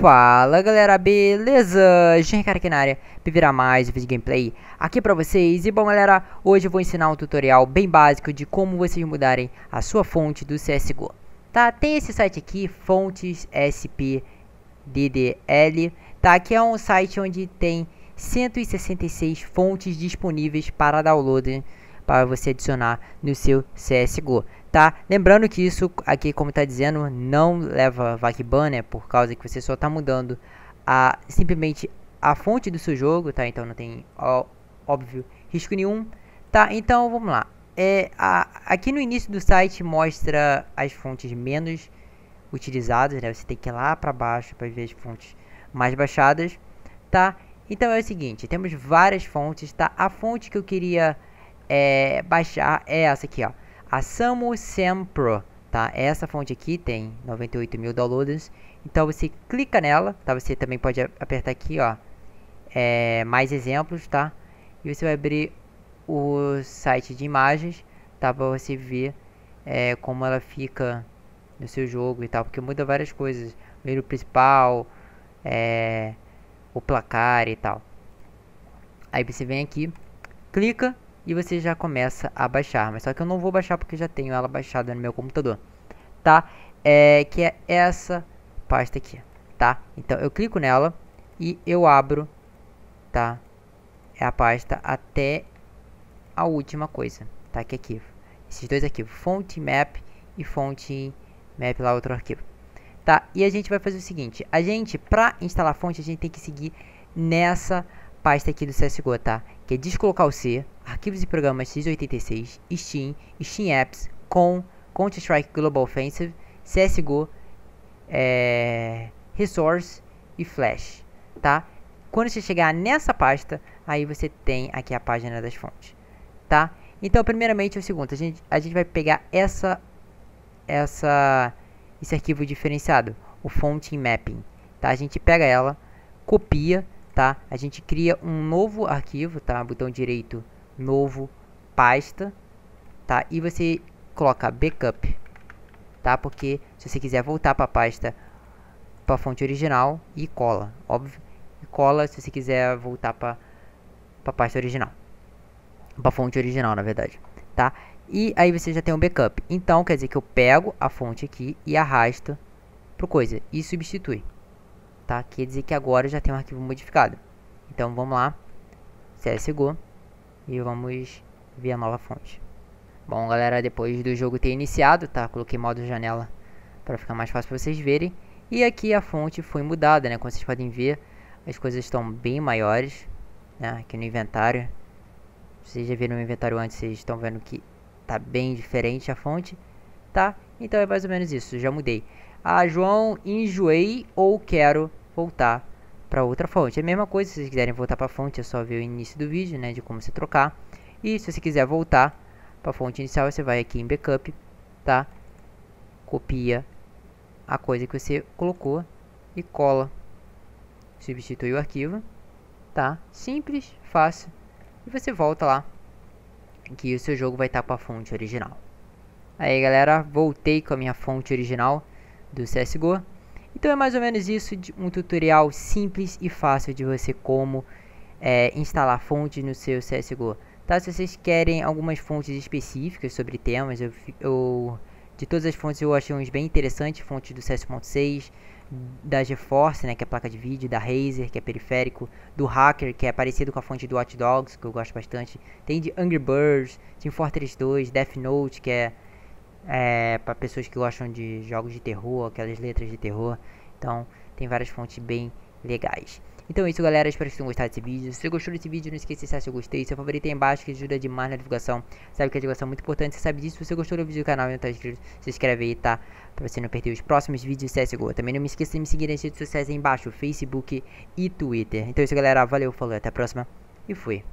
Fala galera, beleza? Cara aqui na área, me virar mais um vídeo de gameplay aqui pra vocês. E bom galera, hoje eu vou ensinar um tutorial bem básico de como vocês mudarem a sua fonte do CSGO, tá? Tem esse site aqui, Fontes SPDDL, tá? Que é um site onde tem 166 fontes disponíveis para download, para você adicionar no seu CSGO, tá? Lembrando que isso aqui, como tá dizendo, não leva VAC ban, né? Por causa que você só tá mudando simplesmente a fonte do seu jogo, tá? Então não tem, óbvio, risco nenhum, tá? Então vamos lá. Aqui no início do site mostra as fontes menos utilizadas, né? Você tem que ir lá para baixo para ver as fontes mais baixadas, tá? Então é o seguinte, temos várias fontes, tá? A fonte que eu queria baixar é essa aqui, ó, a Samu Sempro, tá? Essa fonte aqui tem 98 mil downloads, então você clica nela, tá? Você também pode apertar aqui, ó, mais exemplos, tá? E você vai abrir o site de imagens, tá? Para você ver como ela fica no seu jogo e tal, porque muda várias coisas, o menu principal, o placar e tal. Aí você vem aqui, clica e você já começa a baixar, mas só que eu não vou baixar porque já tenho ela baixada no meu computador, tá? Que é essa pasta aqui, tá? Então eu clico nela e eu abro, tá? É a pasta até a última coisa, tá? Que aqui, esses dois arquivos, Font Mapping e Font Mapping, lá outro arquivo, tá? E a gente vai fazer o seguinte, a gente, pra instalar a fonte, a gente tem que seguir nessa pasta aqui do CSGO, tá? Que é deslocar o C, arquivos e programas x86, Steam, Steam Apps, Counter Strike Global Offensive, CSGO, Resource e Flash, tá? Quando você chegar nessa pasta, aí você tem aqui a página das fontes, tá? Então, primeiramente, é o seguinte, a gente vai pegar esse arquivo diferenciado, o Font Mapping, tá? A gente pega ela, copia, tá? A gente cria um novo arquivo, tá? Botão direito, novo, pasta, tá? E você coloca backup, tá? Porque se você quiser voltar para a pasta, para a fonte original, e cola, óbvio, e cola se você quiser voltar para a pasta original, para a fonte original, na verdade, tá? E aí você já tem um backup. Então quer dizer que eu pego a fonte aqui e arrasto para coisa e substitui. Tá? Quer dizer que agora já tem um arquivo modificado. Então vamos lá, CSGO, e vamos ver a nova fonte. Bom galera, depois do jogo ter iniciado, tá? Coloquei modo janela para ficar mais fácil para vocês verem. E aqui a fonte foi mudada, né? Como vocês podem ver, as coisas estão bem maiores, né? Aqui no inventário, vocês já viram o inventário antes, vocês estão vendo que tá bem diferente a fonte, tá? Então é mais ou menos isso, já mudei. Ah, João, enjoei ou quero voltar para outra fonte. É a mesma coisa, se vocês quiserem voltar para a fonte, é só ver o início do vídeo, né, de como você trocar. E se você quiser voltar para a fonte inicial, você vai aqui em backup, tá? Copia a coisa que você colocou e cola. Substitui o arquivo, tá? Simples, fácil. E você volta lá, que o seu jogo vai estar para a fonte original. Aí, galera, voltei com a minha fonte original do CSGO. Então é mais ou menos isso, de um tutorial simples e fácil de você como instalar fontes no seu CSGO, tá? Se vocês querem algumas fontes específicas sobre temas, de todas as fontes eu achei uns bem interessantes, fontes do CS.6, da GeForce, né, que é placa de vídeo, da Razer, que é periférico, do Hacker, que é parecido com a fonte do Watch Dogs, que eu gosto bastante, tem de Angry Birds, Team Fortress 2, Death Note, que é para pessoas que gostam de jogos de terror, aquelas letras de terror. Então tem várias fontes bem legais. Então é isso galera, espero que vocês tenham gostado desse vídeo. Se você gostou desse vídeo, não esqueça de deixar seu gostei, seu favorito aí embaixo, que ajuda demais na divulgação. Sabe que a divulgação é muito importante, você sabe disso. Se você gostou do vídeo do canal e não está inscrito, se inscreve aí, tá? Pra você não perder os próximos vídeos de CSGO. Também não me esqueça de me seguir nas redes sociais aí embaixo, Facebook e Twitter. Então é isso galera, valeu, falou, até a próxima e fui.